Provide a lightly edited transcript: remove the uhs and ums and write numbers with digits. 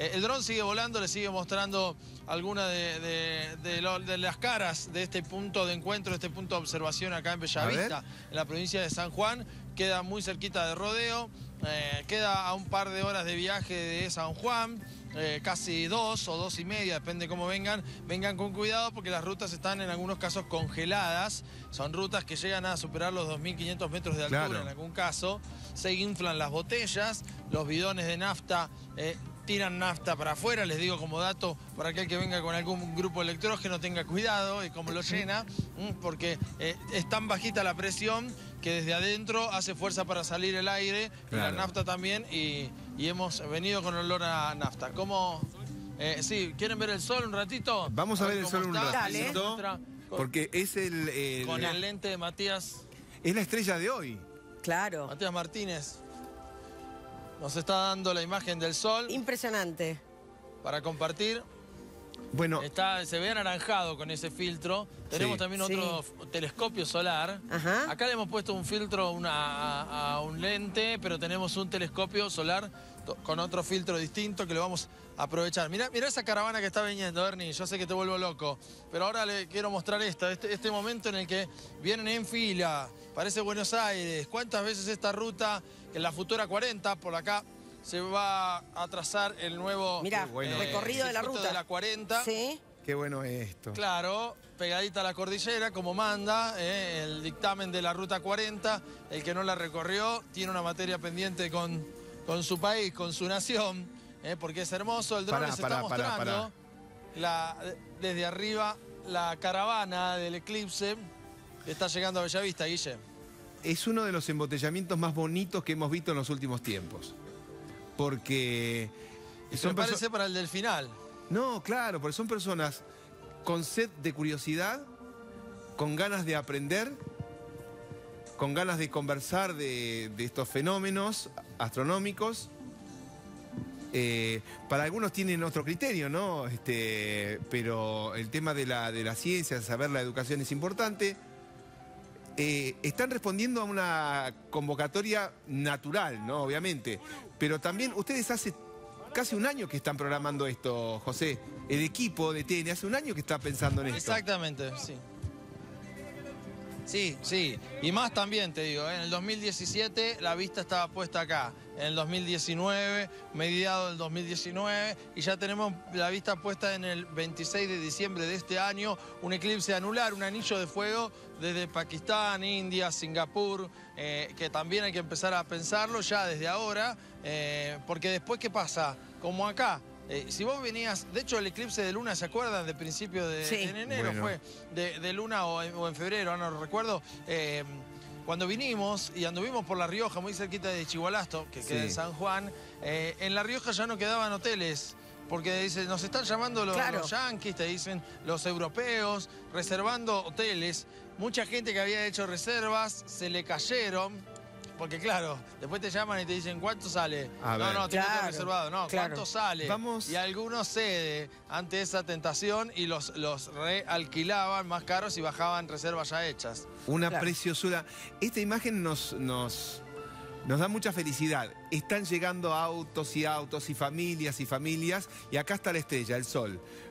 El dron sigue volando, le sigue mostrando algunas de las caras de este punto de encuentro, de este punto de observación acá en Bella Vista, en la provincia de San Juan. Queda muy cerquita de Rodeo, queda a un par de horas de viaje de San Juan, casi 2 o 2 y media, depende cómo vengan. Vengan con cuidado porque las rutas están en algunos casos congeladas. Son rutas que llegan a superar los 2.500 metros de altura, claro, en algún caso. Se inflan las botellas, los bidones de nafta, tiran nafta para afuera. Les digo como dato, para aquel que venga con algún grupo de electrógeno, tenga cuidado y cómo lo llena, porque es tan bajita la presión que desde adentro hace fuerza para salir el aire, claro, y la nafta también, y hemos venido con olor a nafta. ¿Cómo? Sí, ¿quieren ver el sol un ratito? Vamos a ver el sol un ratito, porque es el... Con el lente de Matías. Es la estrella de hoy. Claro. Matías Martínez nos está dando la imagen del sol. Impresionante. Para compartir. Bueno, se ve anaranjado con ese filtro. Tenemos también otro telescopio solar. Ajá. Acá le hemos puesto un filtro a un lente, pero tenemos un telescopio solar con otro filtro distinto que lo vamos a aprovechar. Mirá esa caravana que está viniendo, Ernie. Yo sé que te vuelvo loco, pero ahora le quiero mostrar este momento en el que vienen en fila. Parece Buenos Aires. ¿Cuántas veces esta ruta, en la futura 40, por acá, se va a trazar el nuevo recorrido de la ruta de la 40. Sí. Qué bueno es esto. Claro, pegadita a la cordillera, como manda el dictamen de la ruta 40. El que no la recorrió tiene una materia pendiente con su país, con su nación, porque es hermoso. El dron les está mostrando desde arriba la caravana del eclipse que está llegando a Bella Vista, Guille. Es uno de los embotellamientos más bonitos que hemos visto en los últimos tiempos. Porque... Me parece para el del final. No, claro, porque son personas con sed de curiosidad, con ganas de aprender, con ganas de conversar de estos fenómenos astronómicos. Para algunos tienen otro criterio, ¿no? Pero el tema de la ciencia, saber la educación es importante. Están respondiendo a una convocatoria natural, ¿no? Obviamente. Pero también ustedes hace casi un año que están programando esto, José. El equipo de TN hace un año que está pensando en esto. Exactamente, sí. Sí, sí. Y más también, te digo, en el 2017 la vista estaba puesta acá. En el 2019, mediado del 2019. Y ya tenemos la vista puesta en el 26 de diciembre de este año. Un eclipse anular, un anillo de fuego desde Pakistán, India, Singapur, que también hay que empezar a pensarlo ya desde ahora, porque después, ¿qué pasa? Como acá, si vos venías... De hecho, el eclipse de luna, ¿se acuerdan? De principio de enero fue, de luna o en febrero, no lo recuerdo. Cuando vinimos y anduvimos por La Rioja, muy cerquita de Chigualasto, que queda en San Juan, en La Rioja ya no quedaban hoteles. Porque dicen, nos están llamando los yanquis, te dicen, los europeos, reservando hoteles. Mucha gente que había hecho reservas se le cayeron, porque claro, después te llaman y te dicen, ¿cuánto sale? No, tengo todo reservado. No, claro. ¿Cuánto sale? Y algunos cede ante esa tentación y los realquilaban más caros y bajaban reservas ya hechas. Una preciosura. Esta imagen nos da mucha felicidad. Están llegando autos y familias y familias. Y acá está la estrella, el sol.